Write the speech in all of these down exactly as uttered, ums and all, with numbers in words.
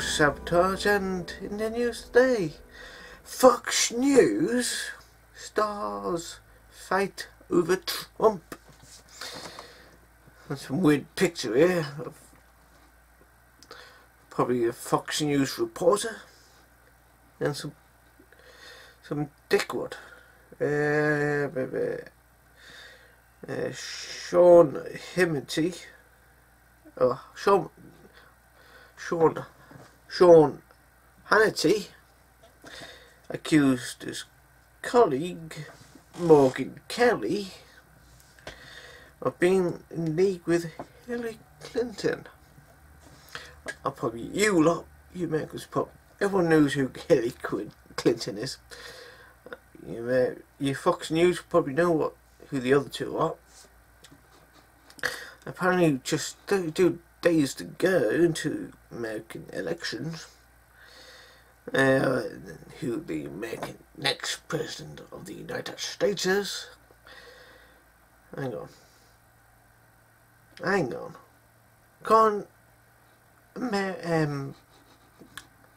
news sabotage and in the news today, Fox News stars fight over Trump. That's some weird picture here of probably a Fox News reporter and some some dickwood. Uh, uh, Sean Hannity, oh, Sean, Sean, Sean Hannity accused his colleague Morgan Kelly of being in league with Hillary Clinton. I'll probably you lot, you Americans, probably everyone knows who Hillary Clinton is. You, uh, your Fox News probably know what who the other two are. Apparently, just thirty-two days to go into American elections, uh, who the American next president of the United States is. Hang on. Hang on. Can't um,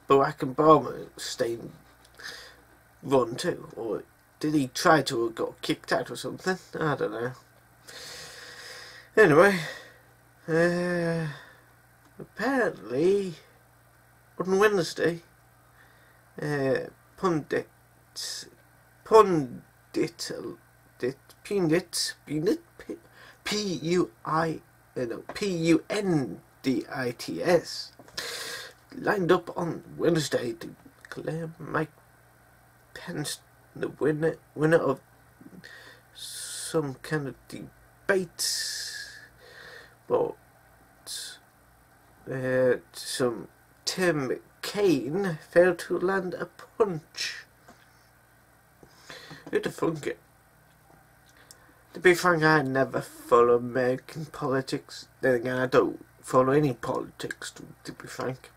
Barack Obama stay run too? Or did he try to or got kicked out or something? I don't know. Anyway, uh, apparently on Wednesday, uh, pundits, pundit, pundit, pundit, pundit, P U I N D I T S lined up on Wednesday to declare Mike Pence the winner winner of some kind of debate, but uh, some Tim Kaine failed to land a punch. Who'd have thunk it? To be frank, I never follow American politics. Then again, I don't follow any politics, to, to be frank.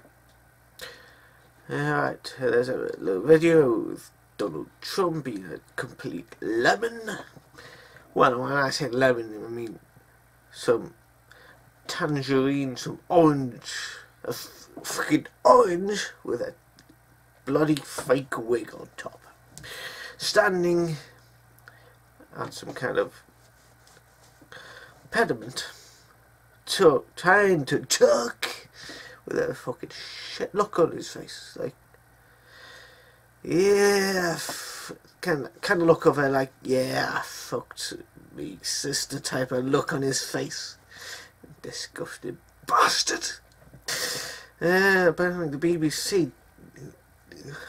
Alright, there's a little video with Donald Trump being a complete lemon. Well, when I say lemon, I mean some tangerine, some orange, a freaking orange with a bloody fake wig on top. Standing at some kind of pediment, tuck, trying to tuck with a fucking shit look on his face, like, yeah, kind of, kind of look of her, like, yeah, fucked me sister type of look on his face. Disgusting bastard. Uh, apparently the B B C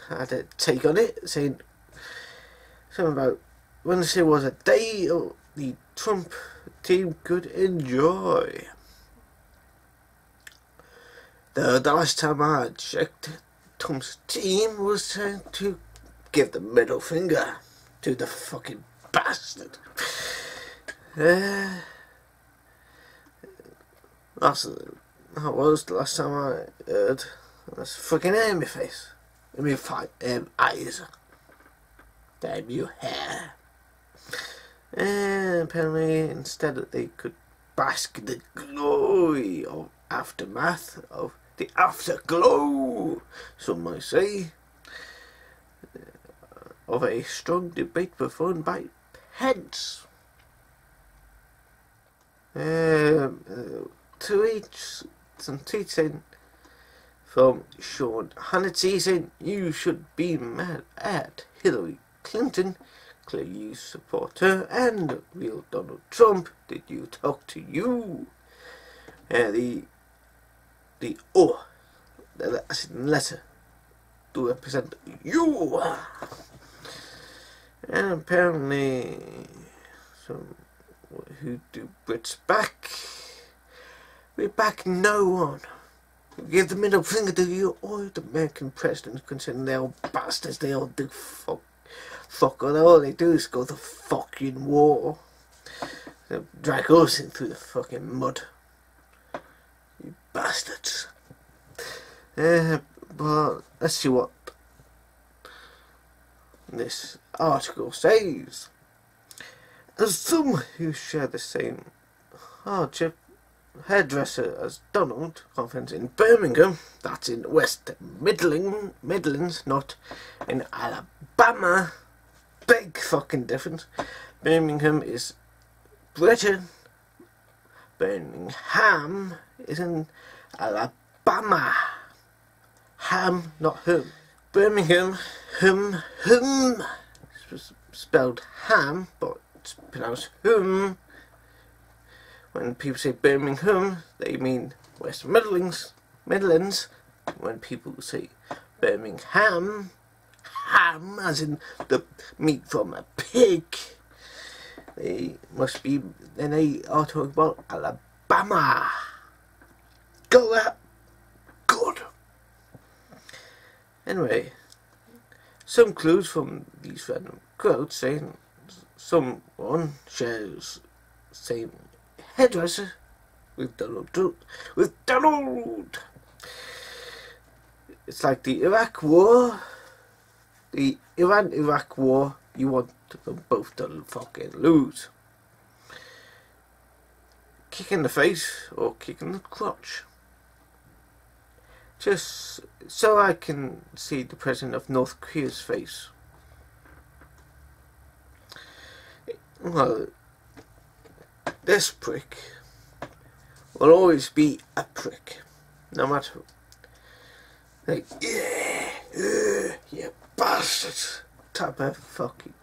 had a take on it, saying something about Wednesday was a day the Trump team could enjoy. The, the last time I checked, Trump's team was trying to give the middle finger to the fucking bastard. Uh, that's, that was the last time I heard. That's fucking hair in my face. In my fi um, eyes. Damn you hair. And apparently instead they could bask in the glory of aftermath, of the afterglow, some might say, of a strong debate performed by Pence. Um, uh, to each, some tweets saying, from Sean Hannity saying, you should be mad at Hillary Clinton. Clearly you support her, and real Donald Trump, did you talk to you? Uh, the the O, the letter to represent you. And apparently some who do Brits back, we back no one. We give the middle finger to you or the American president, considering they're all bastards, they all do fuck. Fuck all, all they do is go to fucking war. They'll drag us in through the fucking mud. You bastards. Uh, but let's see what this article says. As some who share the same hardship hairdresser as Donald conference in Birmingham, that's in West Midland, Midlands, not in Alabama. Big fucking difference. Birmingham is Britain. Birmingham is in Alabama. Ham, not whom. Birmingham, whom, whom. It's spelled ham, but it's pronounced whom. When people say Birmingham, they mean West Midlands. Midlands. When people say Birmingham, ham, as in the meat from a pig, they must be. Then they are talking about Alabama. Got that? Good. Anyway, some clues from these random quotes saying someone shares same hairdresser with Donald Trump. With Donald! It's like the Iraq War. The Iran-Iraq War. You want them both to fucking lose. Kick in the face or kick in the crotch. Just so I can see the president of North Korea's face. Well, this prick will always be a prick, no matter. Like, yeah, yeah, you bastard, type of fucking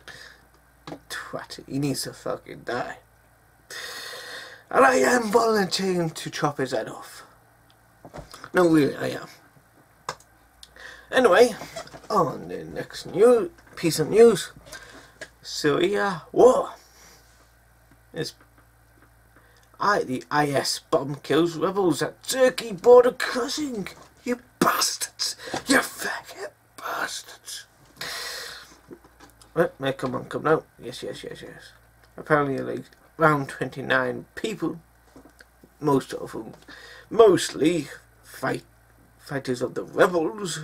twat. He needs to fucking die. And I am volunteering to chop his head off. No, really, I am. Anyway, on the next new piece of news, Syria war. It's I, the I S bomb kills rebels at Turkey border crossing. You bastards! You faggot bastards! Right, no, come on, come now. Yes, yes, yes, yes. Apparently, like around twenty-nine people, most of them, mostly fight fighters of the rebels,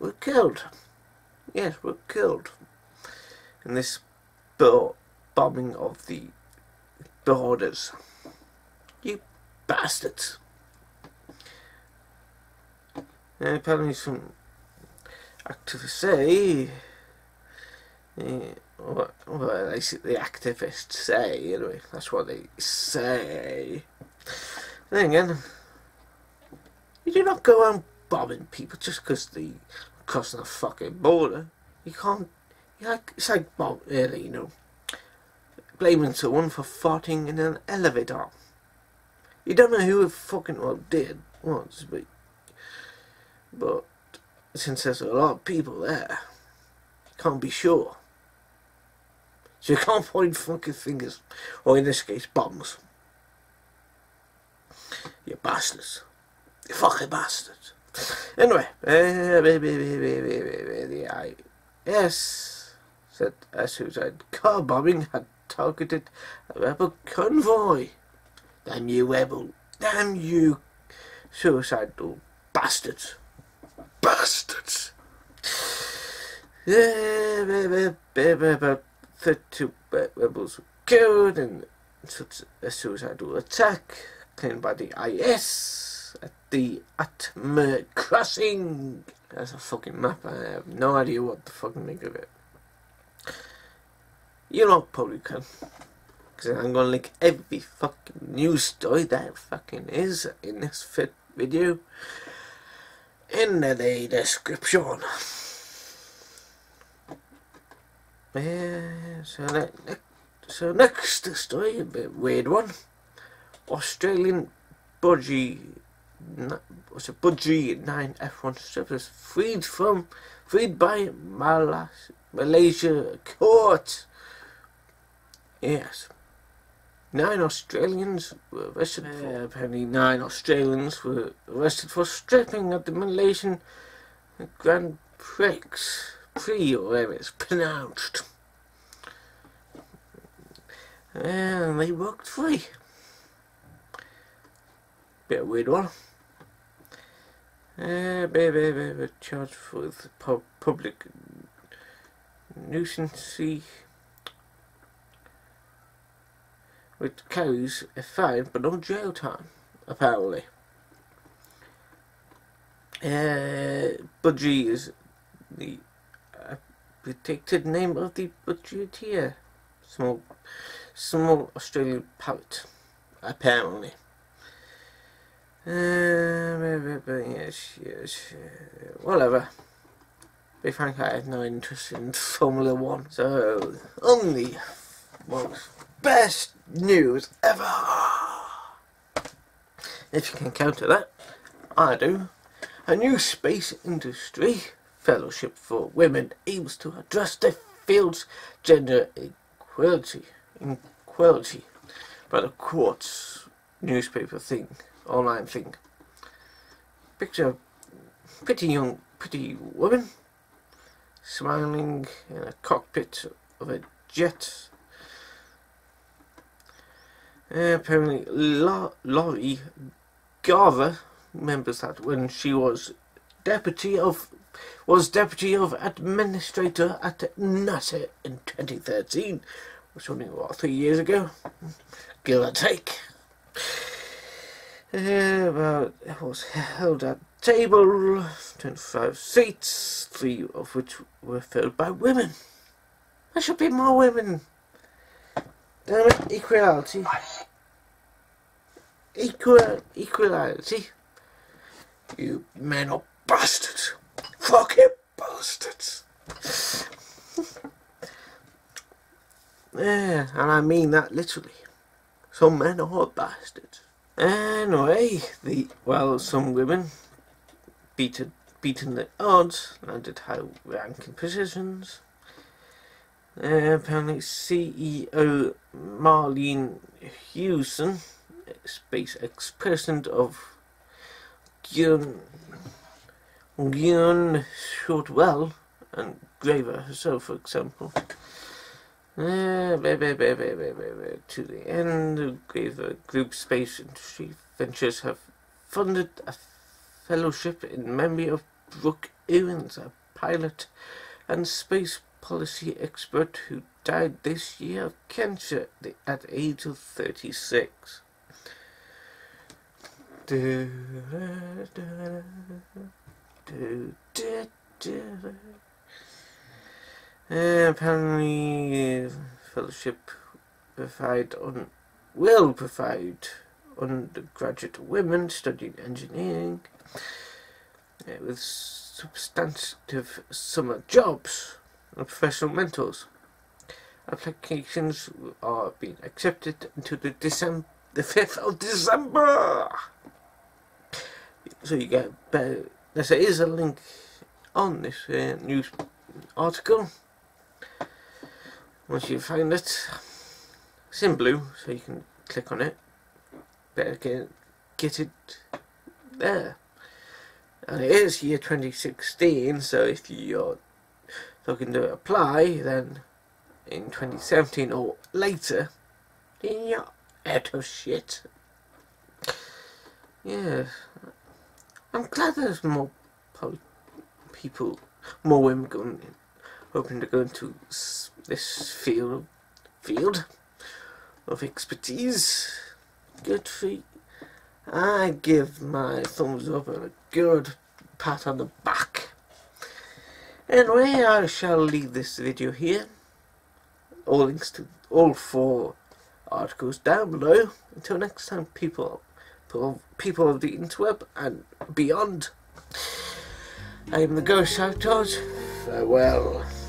were killed. Yes, were killed in this bombing of the borders. You bastards. And apparently some activists say, yeah, well, well, they see the activists say, anyway, that's what they say. And then again, you do not go around bombing people just because they're crossing the fucking border. You can't, you're like, it's like bomb early, you know. Blaming someone for farting in an elevator. You don't know who fucking well did once, but but since there's a lot of people there, you can't be sure. So you can't point fucking fingers, or in this case, bombs. You bastards! You fucking bastards! Anyway, the I S said a suicide car bombing had targeted a rebel convoy. Damn you rebel. Damn you suicidal bastards. Bastards. Yeah, about thirty-two rebels were killed in such a suicidal attack claimed by the I S at the Atmer Crossing. That's a fucking map. I have no idea what the fucking make of it. You know, probably can, because I'm gonna link every fucking news story that fucking is in this fit video in the description. Yeah, so that, so next story, a bit weird one. Australian budgie, what's a budgie nine F one strippers freed from freed by Malas, Malaysia court. Yes, nine Australians were arrested. Uh, apparently, nine Australians were arrested for stripping at the Malaysian Grand Prix, Prix or whatever it's pronounced, and they walked free. Bit of a weird one. Uh, they were charged with pu public nuisance. which carries a fine but no jail time, apparently. Uh, budgie is the uh, protected name of the budgetier, small, small Australian poet, apparently. Uh, yes, yes, whatever. Be frank, I have no interest in Formula One, so only works. Best news ever! If you can counter that, I do. A new space industry fellowship for women aims to address the field's gender equality, inequality by the Quartz newspaper thing, online thing. Picture a pretty young, pretty woman smiling in a cockpit of a jet. Uh, apparently Lori Garver remembers that when she was deputy of was deputy of administrator at NASA in twenty thirteen, which was only what, three years ago, give or take. Uh, well, it was held at table, twenty-five seats, three of which were filled by women. There should be more women. Damn it, equality. Equal, equality. You men are bastards. Fucking bastards. Yeah, and I mean that literally. Some men are bastards. Anyway, the, well, some women beaten, beaten the odds, landed high ranking positions. Uh, apparently C E O Marlene Hewson, SpaceX president of Guion Shortwell and Graver herself, for example. Uh, blah, blah, blah, blah, blah, blah, blah. To the end of Graver Group Space Industry Ventures have funded a fellowship in memory of Brooke Owens, a pilot and space policy expert who died this year of cancer at the age of thirty-six. Uh, apparently, uh, fellowship provide on will provide undergraduate women studying engineering uh, with substantive summer jobs and professional mentors. Applications are being accepted until the December the fifth of December. So you get better. There is a link on this uh, news article. Once you find it, it's in blue, so you can click on it. Better get get it there. And it is year twenty sixteen, so if you're looking to apply, then in twenty seventeen or later, then you're out of shit. Yeah, I'm glad there's more people, more women going, hoping to go into this field, field of expertise. Good for you. I give my thumbs up and a good pat on the back. Anyway, I shall leave this video here. All links to all four articles down below. Until next time, people, people of the interweb and beyond. I am the Ghost Outdoors. Farewell.